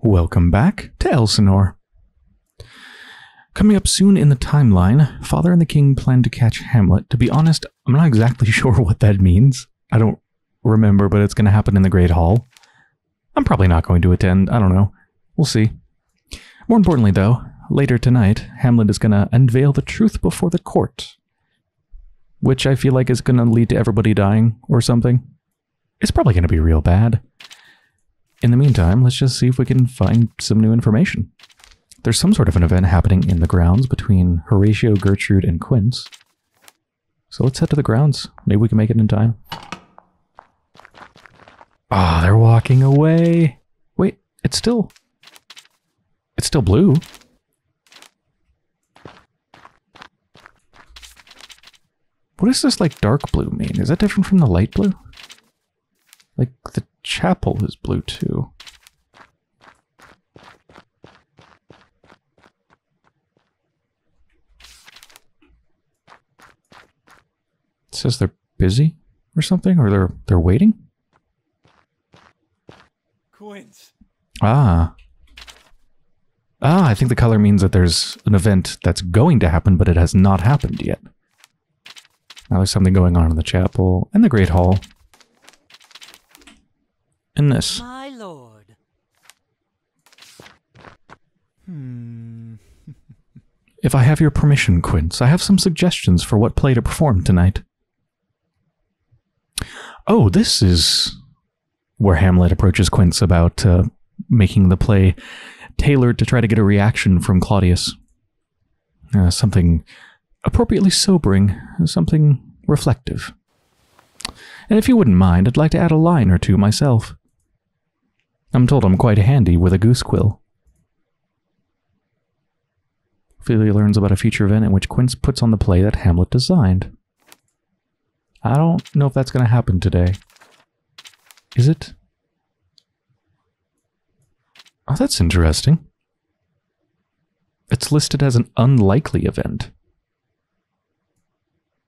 Welcome back to Elsinore. Coming up soon in the timeline, Father and the King plan to catch Hamlet. To be honest, I'm not exactly sure what that means. I don't remember, but it's going to happen in the Great Hall. I'm probably not going to attend. I don't know. We'll see. More importantly, though, later tonight, Hamlet is going to unveil the truth before the court, which I feel like is going to lead to everybody dying or something. It's probably going to be real bad. In the meantime, let's just see if we can find some new information. There's some sort of an event happening in the grounds between Horatio, Gertrude, and Quince. So let's head to the grounds. Maybe we can make it in time. Ah, they're walking away. Wait, it's still blue. What does this, like, dark blue mean? Is that different from the light blue? Like, the chapel is blue, too. It says they're busy or something, or they're waiting? Coins. Ah. Ah, I think the color means that there's an event that's going to happen, but it has not happened yet. Now there's something going on in the chapel and the Great Hall. In this. My lord. If I have your permission, Quince, I have some suggestions for what play to perform tonight. Oh, this is where Hamlet approaches Quince about making the play tailored to try to get a reaction from Claudius. Something appropriately sobering, something reflective. And if you wouldn't mind, I'd like to add a line or two myself. I'm told I'm quite handy with a goose quill. Ophelia learns about a future event in which Quince puts on the play that Hamlet designed. I don't know if that's going to happen today. Is it? Oh, that's interesting. It's listed as an unlikely event.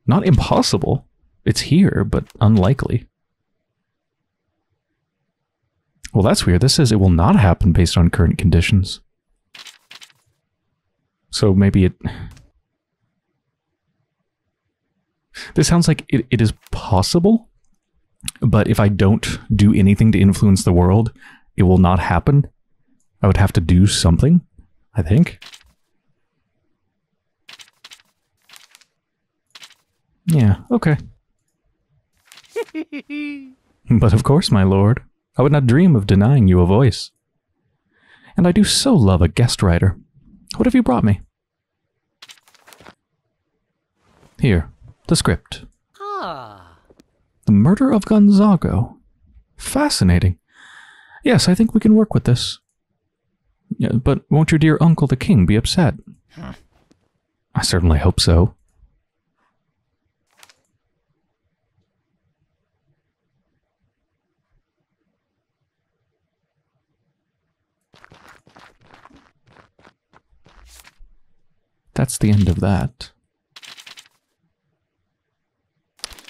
Not impossible. It's here, but unlikely. Well, that's weird. This says it will not happen based on current conditions. So maybe it... This sounds like it is possible, but if I don't do anything to influence the world, it will not happen. I would have to do something, I think. Yeah, okay. But of course, my lord, I would not dream of denying you a voice. And I do so love a guest writer. What have you brought me? Here, the script. Ah. The Murder of Gonzago. Fascinating. Yes, I think we can work with this. Yeah, but won't your dear uncle the king be upset? Huh. I certainly hope so. That's the end of that.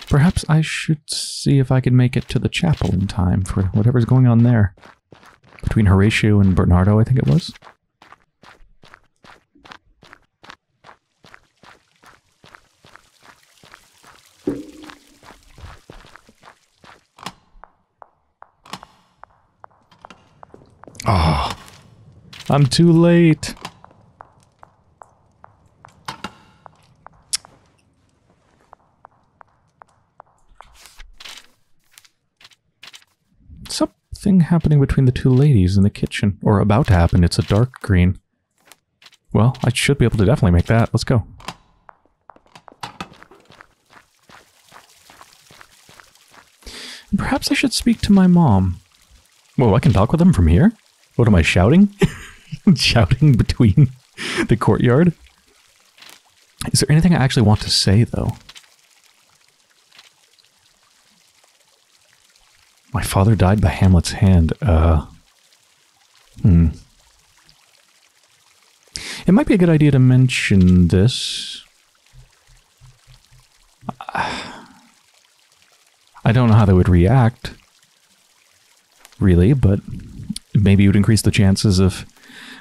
Perhaps I should see if I can make it to the chapel in time for whatever's going on there. Between Horatio and Bernardo, I think it was. Ah, oh, I'm too late. Thing happening between the two ladies in the kitchen, or about to happen. It's a dark green. Well, I should be able to definitely make that. Let's go. And perhaps I should speak to my mom. Whoa, I can talk with them from here? What am I shouting? Shouting between the courtyard? Is there anything I actually want to say, though? My father died by Hamlet's hand. It might be a good idea to mention this. I don't know how they would react, really, but maybe it would increase the chances of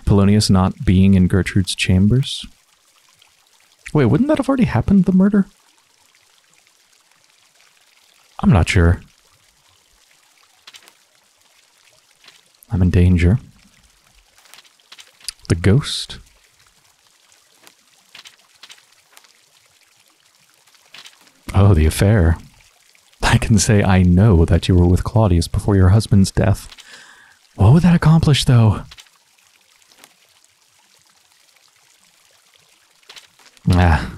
Polonius not being in Gertrude's chambers. Wait, wouldn't that have already happened, the murder? I'm not sure. I'm in danger. The ghost? Oh, the affair. I can say I know that you were with Claudius before your husband's death. What would that accomplish, though? Ah.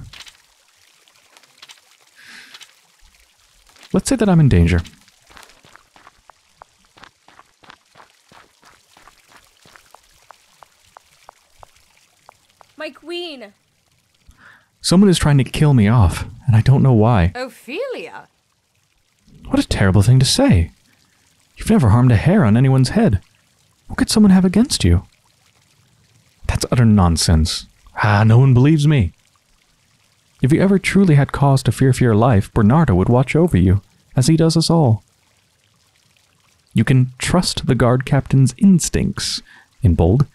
Let's say that I'm in danger. My queen! Someone is trying to kill me off, and I don't know why. Ophelia! What a terrible thing to say. You've never harmed a hair on anyone's head. What could someone have against you? That's utter nonsense. Ah, no one believes me. If you ever truly had cause to fear for your life, Bernardo would watch over you, as he does us all. You can trust the guard captain's instincts, in bold.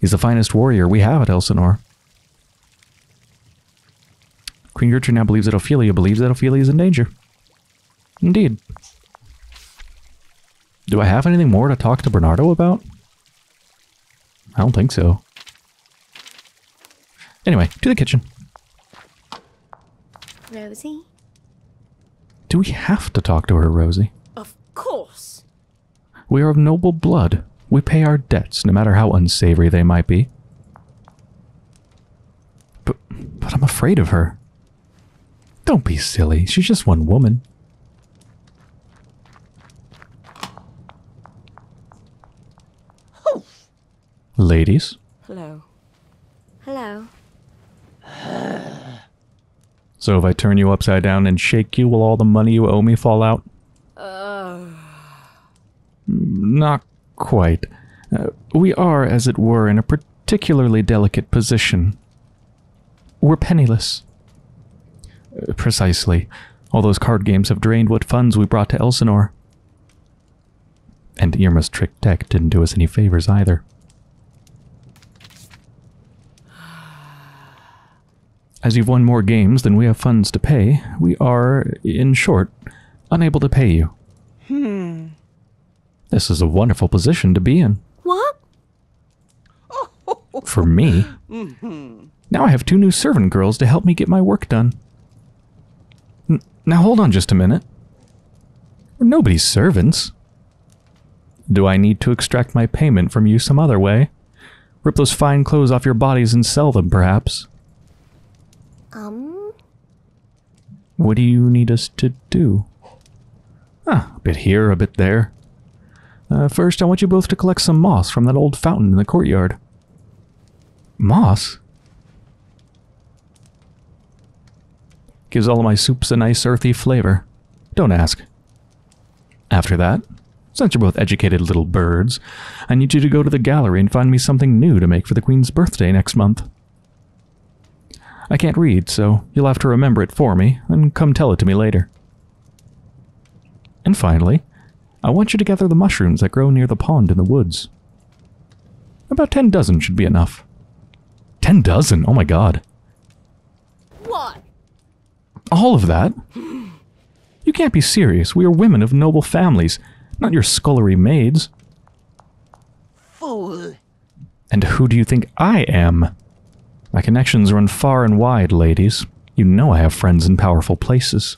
He's the finest warrior we have at Elsinore. Queen Gertrude now believes that Ophelia is in danger. Indeed. Do I have anything more to talk to Bernardo about? I don't think so. Anyway, to the kitchen. Rosie? Do we have to talk to her, Rosie? Of course. We are of noble blood. We pay our debts, no matter how unsavory they might be. But I'm afraid of her. Don't be silly. She's just one woman. Oh. Ladies? Hello. Hello. So if I turn you upside down and shake you, will all the money you owe me fall out? Not quite. We are, as it were, in a particularly delicate position. We're penniless. Precisely. All those card games have drained what funds we brought to Elsinore. And Irma's trick deck didn't do us any favors either. As you've won more games than we have funds to pay, we are, in short, unable to pay you. This is a wonderful position to be in. What? For me. Now I have 2 new servant girls to help me get my work done. Now hold on just a minute. We're nobody's servants. Do I need to extract my payment from you some other way? Rip those fine clothes off your bodies and sell them, perhaps? What do you need us to do? A bit here, a bit there. First, I want you both to collect some moss from that old fountain in the courtyard. Moss? Gives all of my soups a nice earthy flavor. Don't ask. After that, since you're both educated little birds, I need you to go to the gallery and find me something new to make for the Queen's birthday next month. I can't read, so you'll have to remember it for me, and come tell it to me later. And finally, I want you to gather the mushrooms that grow near the pond in the woods. About 10 dozen should be enough. 10 dozen? Oh my god. What? All of that? You can't be serious. We are women of noble families, not your scullery maids. Fool. And who do you think I am? My connections run far and wide, ladies. You know I have friends in powerful places.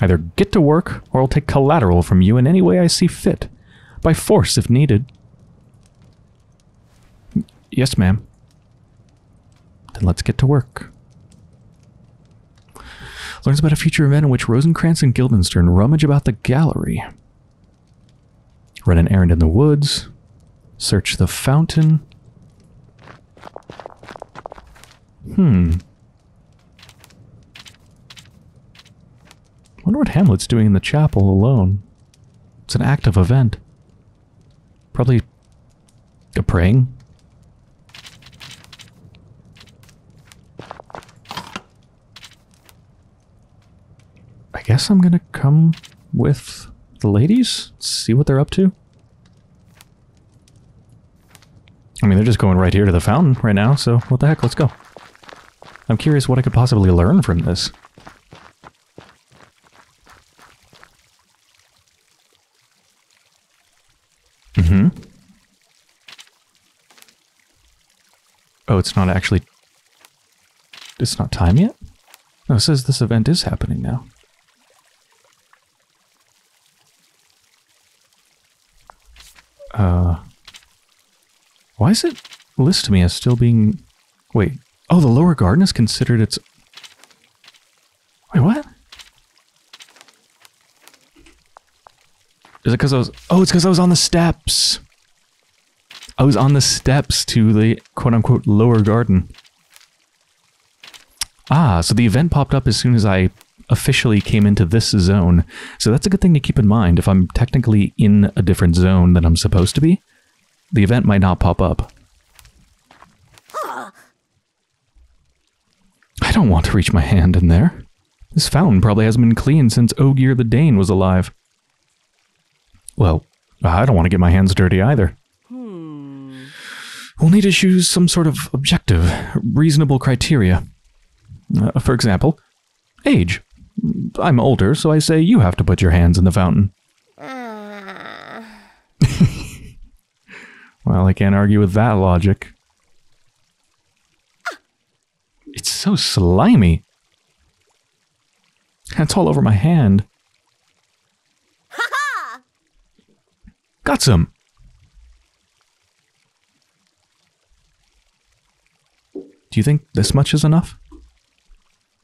Either get to work, or I'll take collateral from you in any way I see fit. By force, if needed. Yes, ma'am. Then let's get to work. Learns about a future event in which Rosencrantz and Guildenstern rummage about the gallery. Run an errand in the woods. Search the fountain. Wonder what Hamlet's doing in the chapel alone. It's an active event. Probably a praying. I guess I'm gonna come with the ladies, see what they're up to. I mean, they're just going right here to the fountain right now, so what the heck, let's go. I'm curious what I could possibly learn from this. Mm-hmm. Oh, it's not actually... It's not time yet? No, it says this event is happening now. Why does it list me as still being... Wait. Oh, the lower garden is considered its... Wait, what? Is it because I was... Oh, it's because I was on the steps! I was on the steps to the quote-unquote lower garden. Ah, so the event popped up as soon as I officially came into this zone. So that's a good thing to keep in mind. If I'm technically in a different zone than I'm supposed to be, the event might not pop up. I don't want to reach my hand in there. This fountain probably hasn't been cleaned since Ogier the Dane was alive. Well, I don't want to get my hands dirty either. We'll need to choose some sort of objective, reasonable criteria. For example, age. I'm older, so I say you have to put your hands in the fountain. Well, I can't argue with that logic. It's so slimy. That's all over my hand. Got some. Do you think this much is enough?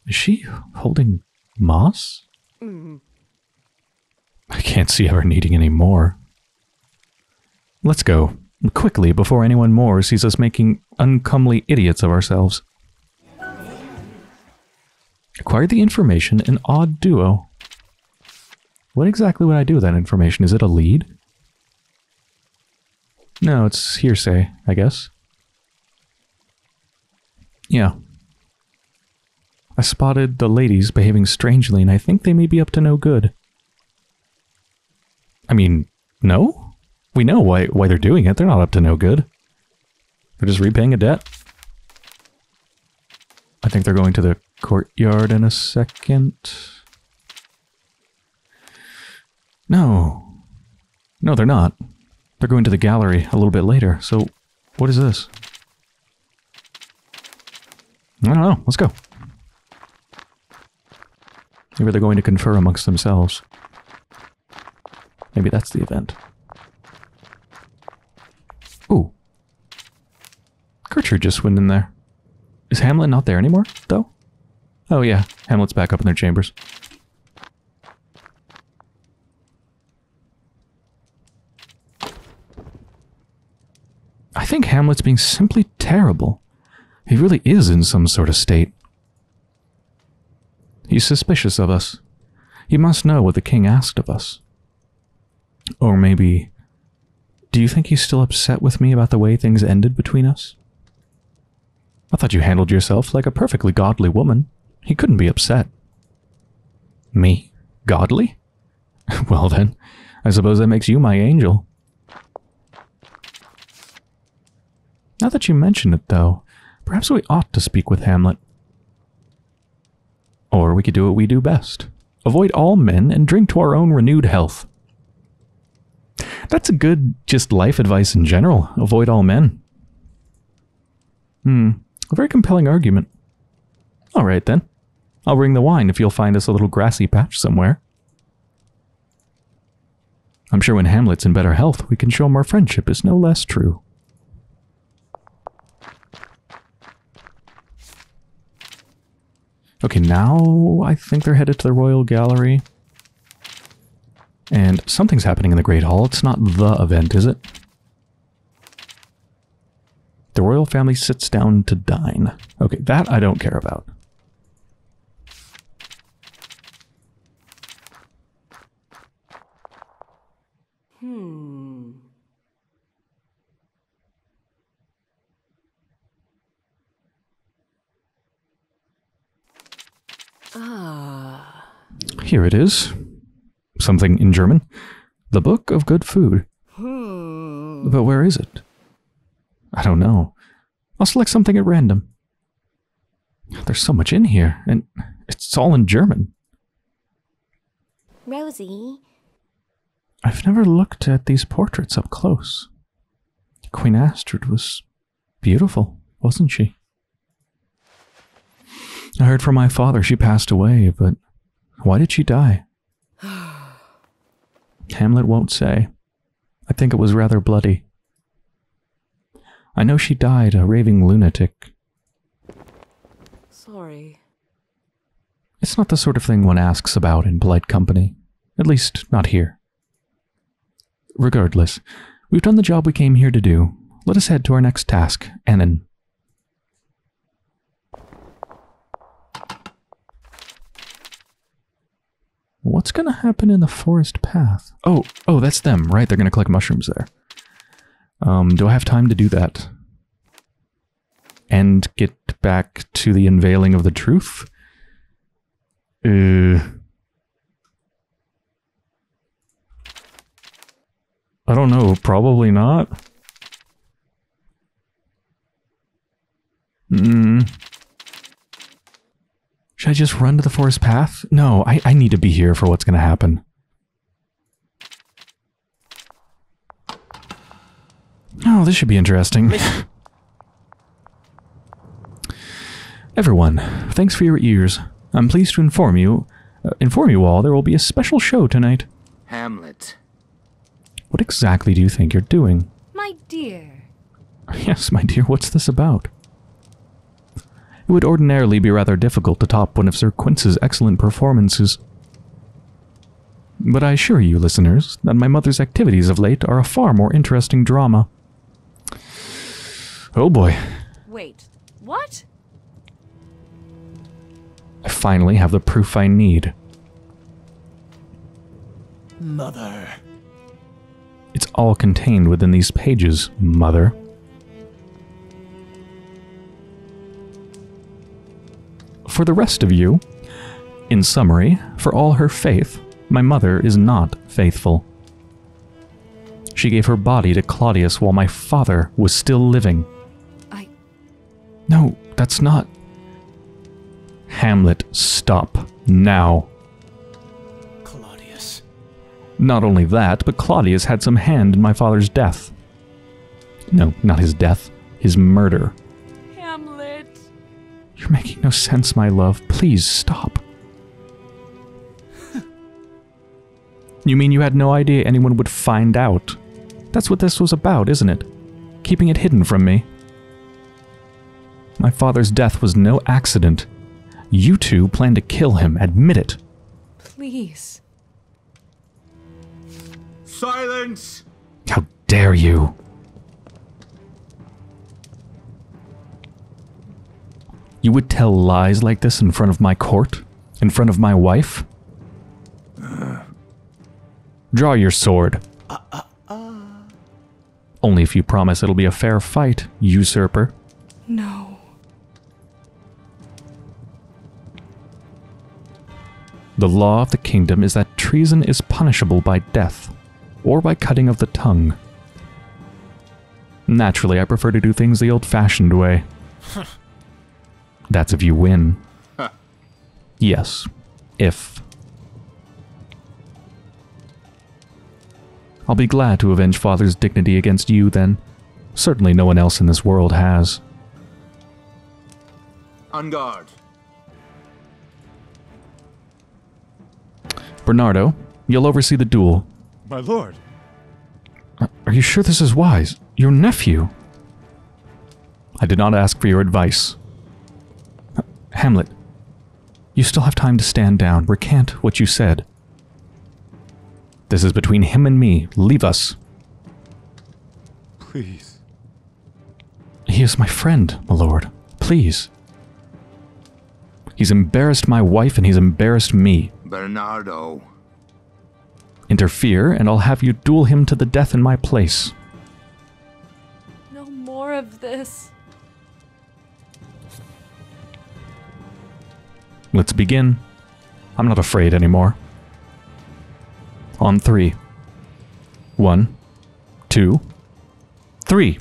Is she holding moss? I can't see her needing any more. Let's go, quickly, before anyone more sees us making uncomely idiots of ourselves. Acquire the information in odd duo. What exactly would I do with that information? Is it a lead? No, it's hearsay, I guess. Yeah. I spotted the ladies behaving strangely, and I think they may be up to no good. I mean, no? We know why they're doing it. They're not up to no good. They're just repaying a debt. I think they're going to the courtyard in a second. No. No, they're not. They're going to the gallery a little bit later. So, what is this? I don't know. Let's go. Maybe they're going to confer amongst themselves. Maybe that's the event. Ooh. Gertrude just went in there. Is Hamlet not there anymore, though? Oh yeah, Hamlet's back up in their chambers. I think Hamlet's being simply terrible. He really is in some sort of state. He's suspicious of us. He must know what the king asked of us. Or maybe... Do you think he's still upset with me about the way things ended between us? I thought you handled yourself like a perfectly godly woman. He couldn't be upset. Me? Godly? Well then, I suppose that makes you my angel. Now that you mention it though, perhaps we ought to speak with Hamlet. Or we could do what we do best. Avoid all men and drink to our own renewed health. That's a good, just life advice in general. Avoid all men. A very compelling argument. All right then. I'll bring the wine if you'll find us a little grassy patch somewhere. I'm sure when Hamlet's in better health, we can show him our friendship is no less true. Okay, now I think they're headed to the Royal Gallery. And something's happening in the Great Hall. It's not the event, is it? The royal family sits down to dine. Okay, that I don't care about. Here it is. Something in German. The Book of Good Food. But where is it? I don't know. I'll select something at random. There's so much in here, and it's all in German. Rosie. I've never looked at these portraits up close. Queen Astrid was beautiful, wasn't she? I heard from my father she passed away, but why did she die? Hamlet won't say. I think it was rather bloody. I know she died a raving lunatic. Sorry. It's not the sort of thing one asks about in polite company. At least, not here. Regardless, we've done the job we came here to do. Let us head to our next task, Annan. What's going to happen in the forest path? Oh, that's them, right? They're going to collect mushrooms there. Do I have time to do that? And get back to the unveiling of the truth? I don't know, probably not. Should I just run to the forest path? No, I need to be here for what's going to happen. Oh, this should be interesting. Everyone, thanks for your ears. I'm pleased to inform you all there will be a special show tonight. Hamlet. What exactly do you think you're doing? My dear. Yes, my dear, what's this about? It would ordinarily be rather difficult to top one of Sir Quince's excellent performances. But I assure you, listeners, that my mother's activities of late are a far more interesting drama. Oh boy. Wait, what? I finally have the proof I need. Mother. It's all contained within these pages, Mother. For the rest of you, in summary, for all her faith, my mother is not faithful. She gave her body to Claudius while my father was still living. No, that's not... Hamlet, stop. Now. Claudius. Not only that, but Claudius had some hand in my father's death. No, not his death. His murder. You're making no sense, my love. Please stop. You mean you had no idea anyone would find out? That's what this was about, isn't it? Keeping it hidden from me. My father's death was no accident. You two planned to kill him. Admit it. Please. Silence! How dare you! You would tell lies like this in front of my court? In front of my wife? Draw your sword. Only if you promise it'll be a fair fight, usurper. No. The law of the kingdom is that treason is punishable by death, or by cutting of the tongue. Naturally, I prefer to do things the old-fashioned way. That's if you win. Huh. Yes, if. I'll be glad to avenge Father's dignity against you, then. Certainly no one else in this world has. On guard. Bernardo, you'll oversee the duel. My lord. Are you sure this is wise? Your nephew. I did not ask for your advice. Hamlet, you still have time to stand down. Recant what you said. This is between him and me. Leave us. Please. He is my friend, my lord. Please. He's embarrassed my wife and he's embarrassed me. Bernardo. Interfere and I'll have you duel him to the death in my place. No more of this. Let's begin. I'm not afraid anymore. On 3. 1, 2, 3.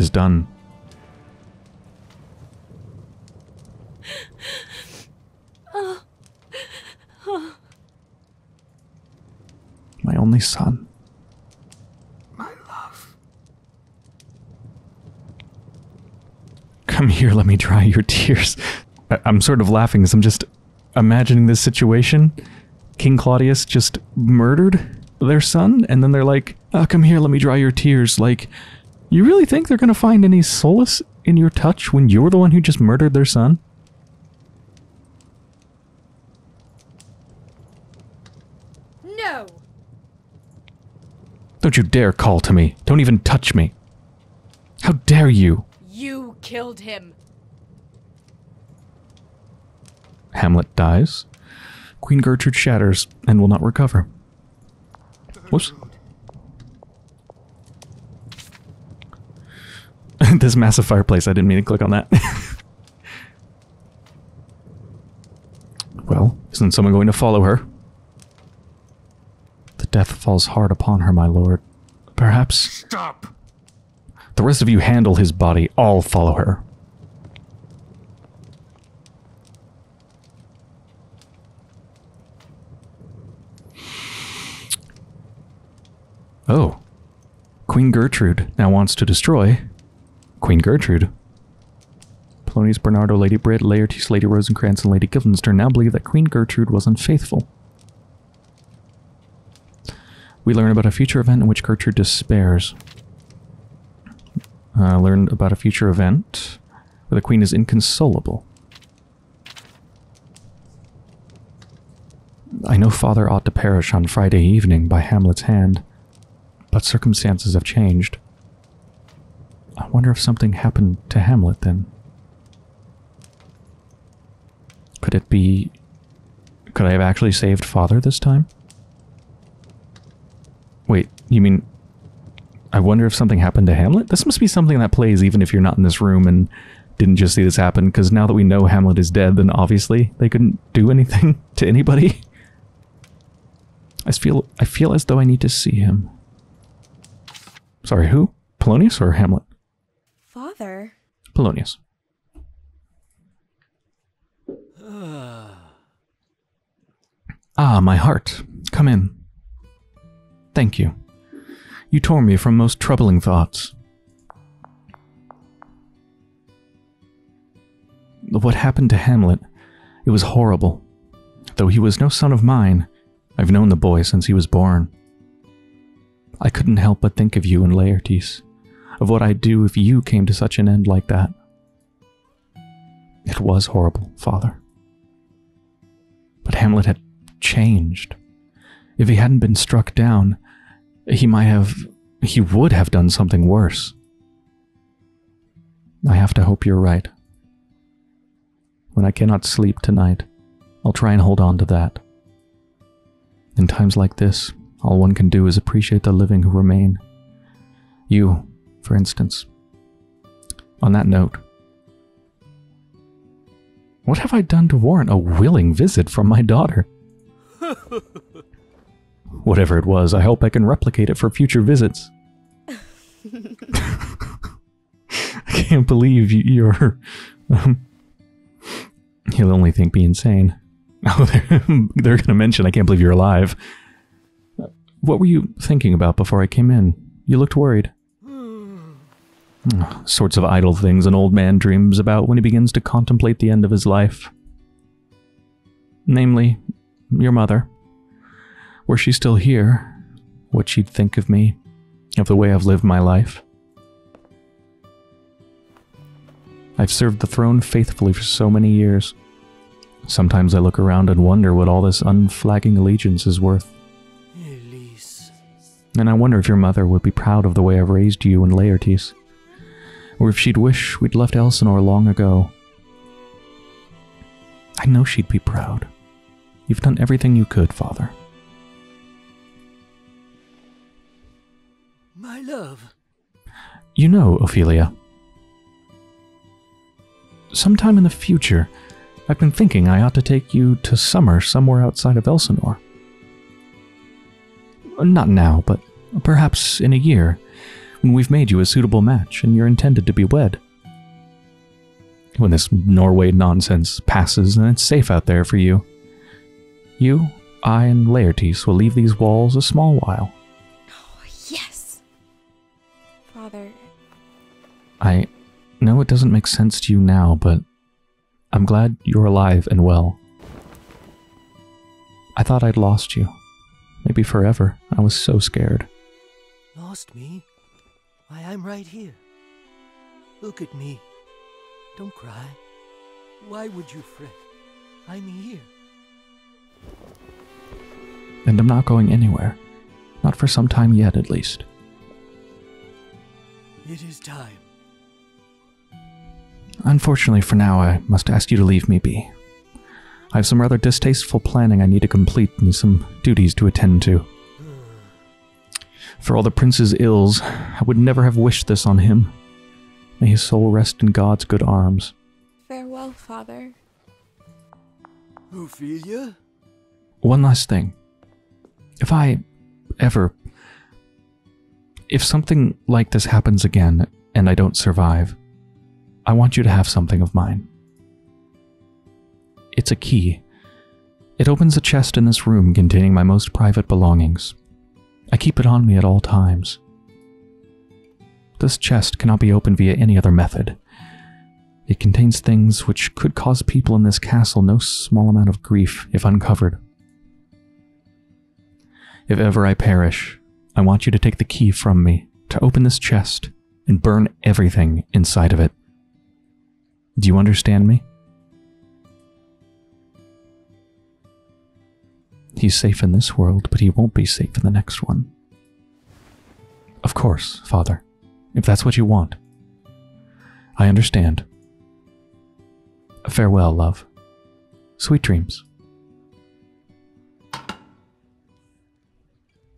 is done. My only son. My love. Come here, let me dry your tears. I'm sort of laughing because I'm just imagining this situation. King Claudius just murdered their son, and then they're like, oh, come here, let me dry your tears. Like, you really think they're going to find any solace in your touch when you're the one who just murdered their son? No! Don't you dare call to me. Don't even touch me. How dare you? You killed him. Hamlet dies. Queen Gertrude shatters and will not recover. Whoops. This massive fireplace, I didn't mean to click on that. Well, isn't someone going to follow her? The death falls hard upon her, my lord. Perhaps... Stop! The rest of you handle his body. I'll follow her. Oh. Queen Gertrude now wants to destroy... Queen Gertrude. Polonius, Bernardo, Lady Britt, Laertes, Lady Rosencrantz, and Lady Guildenstern now believe that Queen Gertrude was unfaithful. We learn about a future event in which Gertrude despairs. Learn about a future event where the Queen is inconsolable. I know father ought to perish on Friday evening by Hamlet's hand, but circumstances have changed. I wonder if something happened to Hamlet then. Could it be... Could I have actually saved father this time? Wait, you mean... I wonder if something happened to Hamlet? This must be something that plays even if you're not in this room and didn't just see this happen, because now that we know Hamlet is dead, then obviously they couldn't do anything to anybody. I feel as though I need to see him. Sorry, who? Polonius or Hamlet? Father? Polonius. Ah, my heart. Come in. Thank you. You tore me from most troubling thoughts. What happened to Hamlet? It was horrible. Though he was no son of mine, I've known the boy since he was born. I couldn't help but think of you and Laertes, of what I'd do if you came to such an end like that. It was horrible, Father. But Hamlet had changed. If he hadn't been struck down, he would have done something worse. I have to hope you're right. When I cannot sleep tonight, I'll try and hold on to that. In times like this, all one can do is appreciate the living who remain. You, for instance. On that note, what have I done to warrant a willing visit from my daughter? Whatever it was, I hope I can replicate it for future visits. I can't believe you're... he'll only think me insane. Oh, they're going to mention, I can't believe you're alive. What were you thinking about before I came in? You looked worried. Sorts of idle things an old man dreams about when he begins to contemplate the end of his life. Namely, your mother. Were she still here, what she'd think of me, of the way I've lived my life. I've served the throne faithfully for so many years. Sometimes I look around and wonder what all this unflagging allegiance is worth. And I wonder if your mother would be proud of the way I've raised you and Laertes, or if she'd wish we'd left Elsinore long ago. I know she'd be proud. You've done everything you could, Father. My love. You know, Ophelia, sometime in the future, I've been thinking I ought to take you to summer somewhere outside of Elsinore. Not now, but perhaps in a year, when we've made you a suitable match and you're intended to be wed. When this Norway nonsense passes and it's safe out there for you, you, I, and Laertes will leave these walls a small while. Oh, yes! Father... I know it doesn't make sense to you now, but I'm glad you're alive and well. I thought I'd lost you. Maybe forever. I was so scared. Lost me? Why, I'm right here. Look at me. Don't cry. Why would you fret? I'm here. And I'm not going anywhere. Not for some time yet, at least. It is time. Unfortunately for now, I must ask you to leave me be. I have some rather distasteful planning I need to complete and some duties to attend to. For all the prince's ills, I would never have wished this on him. May his soul rest in God's good arms. Farewell, father. Ophelia? One last thing. If something like this happens again, and I don't survive, I want you to have something of mine. It's a key. It opens a chest in this room containing my most private belongings. I keep it on me at all times. This chest cannot be opened via any other method. It contains things which could cause people in this castle no small amount of grief if uncovered. If ever I perish, I want you to take the key from me, to open this chest, and burn everything inside of it. Do you understand me? He's safe in this world, but he won't be safe in the next one. Of course, Father, if that's what you want. I understand. Farewell, love. Sweet dreams.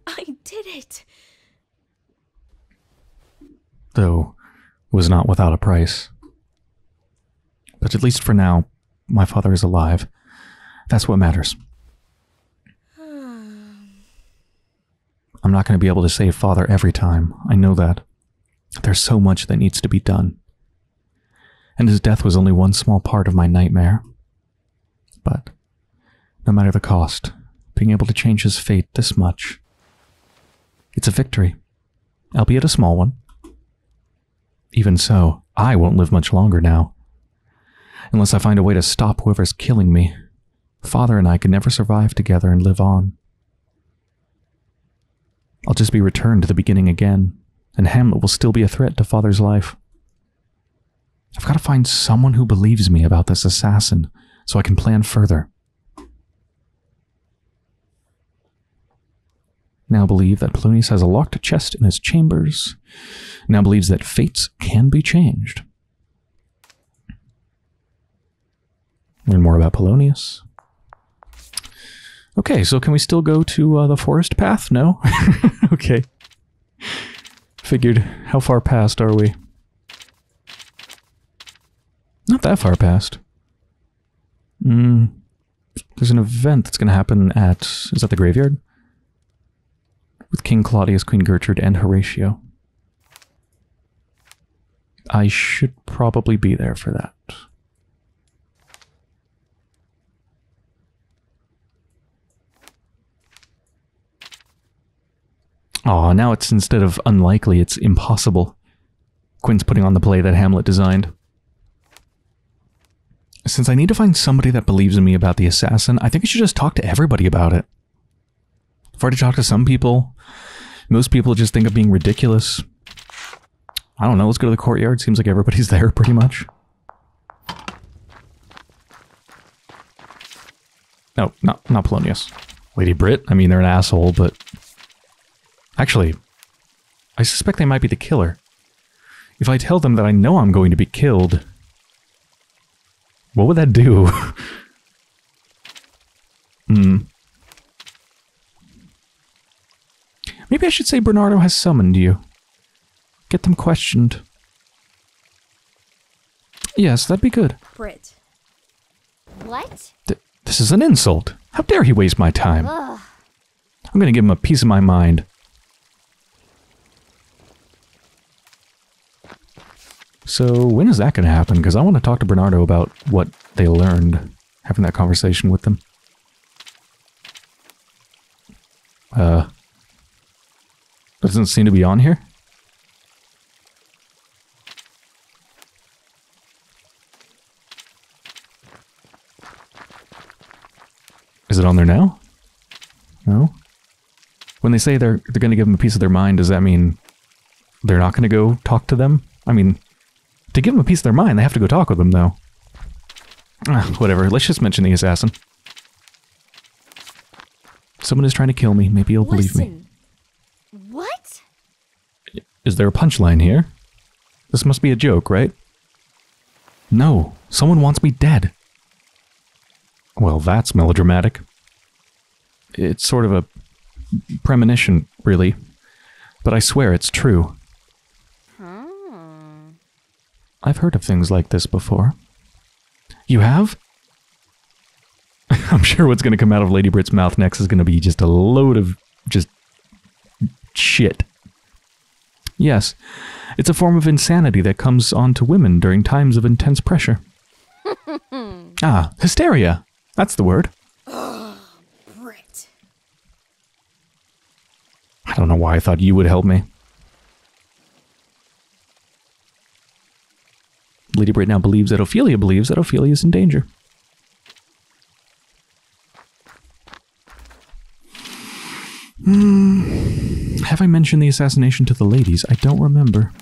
I did it! Though it was not without a price. But at least for now, my father is alive. That's what matters. I'm not going to be able to save Father every time. I know that. There's so much that needs to be done. And his death was only one small part of my nightmare. But, no matter the cost, being able to change his fate this much, it's a victory, albeit a small one. Even so, I won't live much longer now. Unless I find a way to stop whoever's killing me, Father and I could never survive together and live on. I'll just be returned to the beginning again, and Hamlet will still be a threat to Father's life. I've got to find someone who believes me about this assassin, so I can plan further. Now believe that Polonius has a locked chest in his chambers. Now believes that fates can be changed. Learn more about Polonius. Okay, so can we still go to the forest path? No? Okay. Figured. How far past are we? Not that far past. There's an event that's going to happen at... Is that the graveyard? With King Claudius, Queen Gertrude, and Horatio. I should probably be there for that. Aw, now it's instead of unlikely, it's impossible. Quince putting on the play that Hamlet designed. Since I need to find somebody that believes in me about the assassin, I think I should just talk to everybody about it. I've already talked to some people. Most people just think of being ridiculous. I don't know, let's go to the courtyard. Seems like everybody's there, pretty much. No, not Polonius. Lady Britt, I mean, they're an asshole, but... Actually, I suspect they might be the killer. If I tell them that I know I'm going to be killed... What would that do? Maybe I should say Bernardo has summoned you. Get them questioned. Yes, that'd be good. Britt. What? This is an insult. How dare he waste my time? Ugh. I'm gonna give him a piece of my mind. So when is that going to happen? Because I want to talk to Bernardo about what they learned, having that conversation with them. Doesn't seem to be on here. Is it on there now? No? When they say they're going to give them a piece of their mind, does that mean they're not going to go talk to them? I mean, to give them a piece of their mind, they have to go talk with them, though. Whatever, let's just mention the assassin. Someone is trying to kill me, maybe he'll believe me. What? Is there a punchline here? This must be a joke, right? No, someone wants me dead. Well, that's melodramatic. It's sort of a premonition, really. But I swear it's true. Hmm. I've heard of things like this before. You have? I'm sure what's going to come out of Lady Britt's mouth next is going to be just a load of just shit. Yes, it's a form of insanity that comes onto women during times of intense pressure. Hysteria. That's the word. Ugh, Brit. I don't know why I thought you would help me. Lady Britt now believes that Ophelia is in danger. Have I mentioned the assassination to the ladies? I don't remember.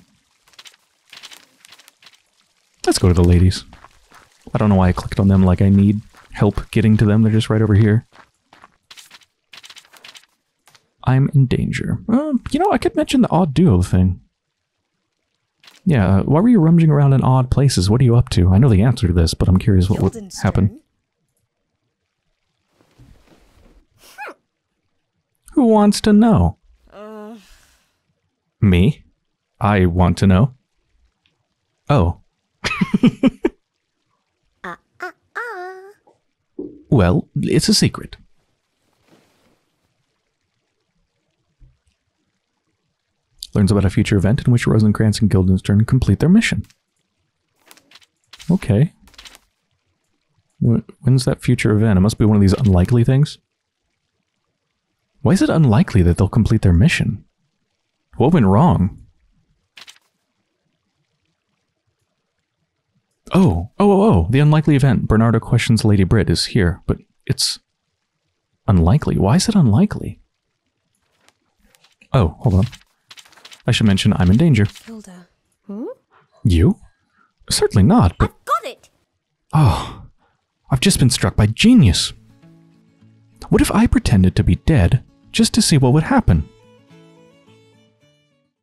Let's go to the ladies. I don't know why I clicked on them like I need help getting to them. They're just right over here. I'm in danger. You know, I could mention the odd duo thing. Yeah, why were you rummaging around in odd places? What are you up to? I know the answer to this, but I'm curious what would happen. Who wants to know? Me? I want to know. Oh. Well, it's a secret. Learns about a future event in which Rosencrantz and Guildenstern complete their mission. Okay. When's that future event? It must be one of these unlikely things. Why is it unlikely that they'll complete their mission? What went wrong? Oh, the unlikely event. Bernardo questions Lady Britt is here, but it's unlikely. Why is it unlikely? Oh, hold on. I should mention I'm in danger. Hilda. Hmm? You? Certainly not, but... I've got it! Oh, I've just been struck by genius. What if I pretended to be dead just to see what would happen?